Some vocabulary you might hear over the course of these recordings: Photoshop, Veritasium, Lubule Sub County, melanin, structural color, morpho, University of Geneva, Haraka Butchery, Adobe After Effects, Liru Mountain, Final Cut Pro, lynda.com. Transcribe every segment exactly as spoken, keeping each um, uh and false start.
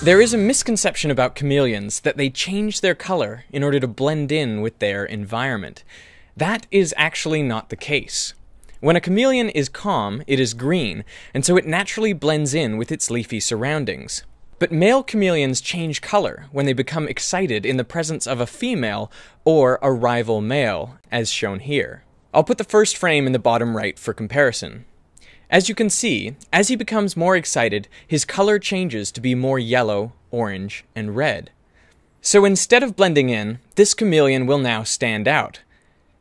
There is a misconception about chameleons that they change their color in order to blend in with their environment. That is actually not the case. When a chameleon is calm, it is green, and so it naturally blends in with its leafy surroundings. But male chameleons change color when they become excited in the presence of a female or a rival male, as shown here. I'll put the first frame in the bottom right for comparison. As you can see, as he becomes more excited, his color changes to be more yellow, orange, and red. So instead of blending in, this chameleon will now stand out.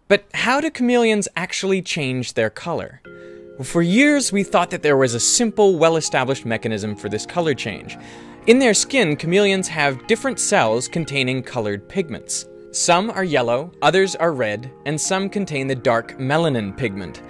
But how do chameleons actually change their color? Well, for years, we thought that there was a simple, well-established mechanism for this color change. In their skin, chameleons have different cells containing colored pigments. Some are yellow, others are red, and some contain the dark melanin pigment.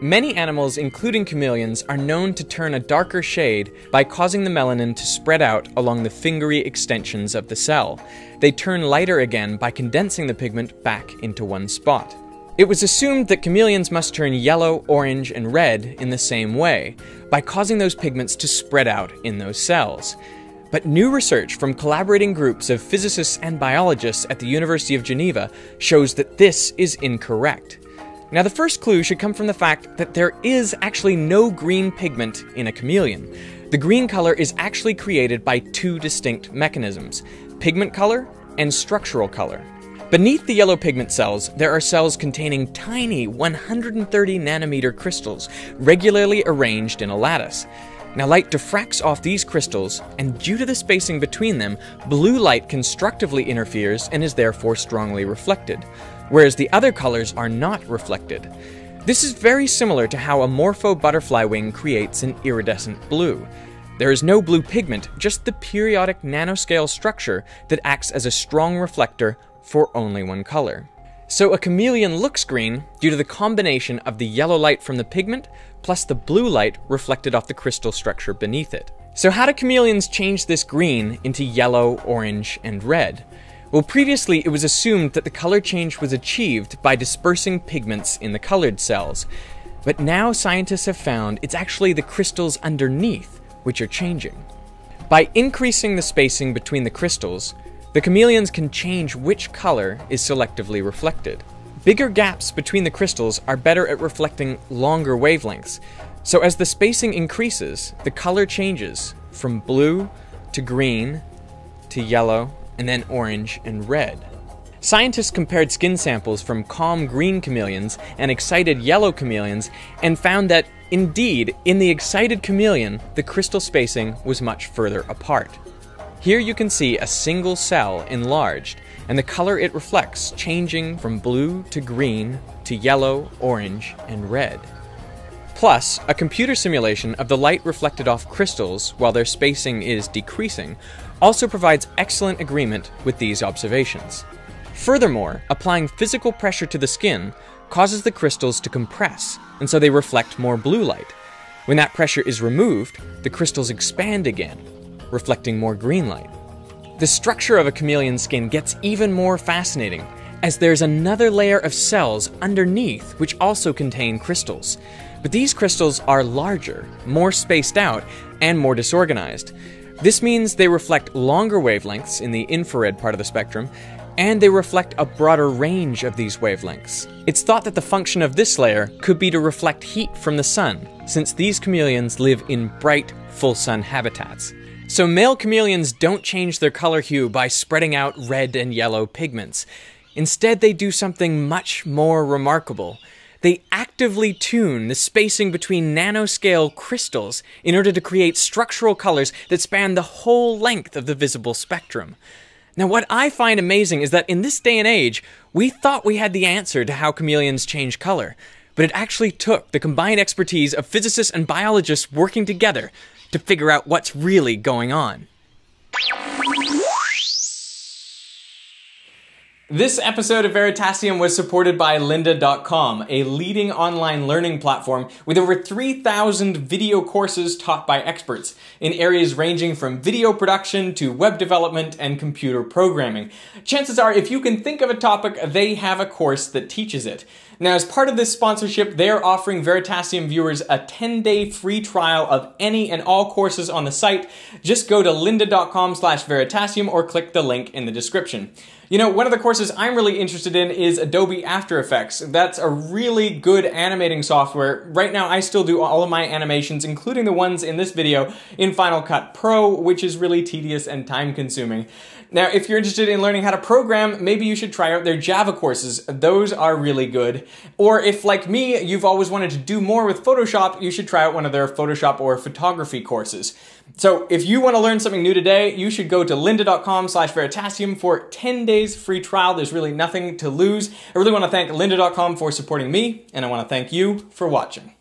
Many animals, including chameleons, are known to turn a darker shade by causing the melanin to spread out along the fingery extensions of the cell. They turn lighter again by condensing the pigment back into one spot. It was assumed that chameleons must turn yellow, orange, and red in the same way, by causing those pigments to spread out in those cells. But new research from collaborating groups of physicists and biologists at the University of Geneva shows that this is incorrect. Now, the first clue should come from the fact that there is actually no green pigment in a chameleon. The green color is actually created by two distinct mechanisms: pigment color and structural color. Beneath the yellow pigment cells, there are cells containing tiny one hundred thirty nanometer crystals regularly arranged in a lattice. Now, light diffracts off these crystals, and due to the spacing between them, blue light constructively interferes and is therefore strongly reflected, whereas the other colors are not reflected. This is very similar to how a morpho butterfly wing creates an iridescent blue. There is no blue pigment, just the periodic nanoscale structure that acts as a strong reflector for only one color. So a chameleon looks green due to the combination of the yellow light from the pigment plus the blue light reflected off the crystal structure beneath it. So how do chameleons change this green into yellow, orange, and red? Well, previously it was assumed that the color change was achieved by dispersing pigments in the colored cells. But now scientists have found it's actually the crystals underneath which are changing. By increasing the spacing between the crystals, the chameleons can change which color is selectively reflected. Bigger gaps between the crystals are better at reflecting longer wavelengths. So as the spacing increases, the color changes from blue to green to yellow, and then orange and red. Scientists compared skin samples from calm green chameleons and excited yellow chameleons and found that, indeed, in the excited chameleon, the crystal spacing was much further apart. Here you can see a single cell enlarged, and the color it reflects changing from blue to green to yellow, orange, and red. Plus, a computer simulation of the light reflected off crystals while their spacing is decreasing also provides excellent agreement with these observations. Furthermore, applying physical pressure to the skin causes the crystals to compress, and so they reflect more blue light. When that pressure is removed, the crystals expand again, reflecting more green light. The structure of a chameleon's skin gets even more fascinating, as there's another layer of cells underneath which also contain crystals. But these crystals are larger, more spaced out, and more disorganized. This means they reflect longer wavelengths in the infrared part of the spectrum, and they reflect a broader range of these wavelengths. It's thought that the function of this layer could be to reflect heat from the sun, since these chameleons live in bright, full sun habitats. So male chameleons don't change their color hue by spreading out red and yellow pigments. Instead, they do something much more remarkable. They actively tune the spacing between nanoscale crystals in order to create structural colors that span the whole length of the visible spectrum. Now, what I find amazing is that in this day and age, we thought we had the answer to how chameleons change color, but it actually took the combined expertise of physicists and biologists working together to figure out what's really going on. This episode of Veritasium was supported by lynda dot com, a leading online learning platform with over three thousand video courses taught by experts in areas ranging from video production to web development and computer programming. Chances are, if you can think of a topic, they have a course that teaches it. Now, as part of this sponsorship, they are offering Veritasium viewers a ten day free trial of any and all courses on the site. Just go to lynda dot com slash Veritasium or click the link in the description. You know, one of the courses I'm really interested in is Adobe After Effects. That's a really good animating software. Right now, I still do all of my animations, including the ones in this video, in Final Cut Pro, which is really tedious and time-consuming. Now, if you're interested in learning how to program, maybe you should try out their Java courses. Those are really good. Or if, like me, you've always wanted to do more with Photoshop, you should try out one of their Photoshop or photography courses. So if you want to learn something new today, you should go to lynda dot com slash Veritasium for ten days free trial. There's really nothing to lose. I really want to thank lynda dot com for supporting me, and I want to thank you for watching.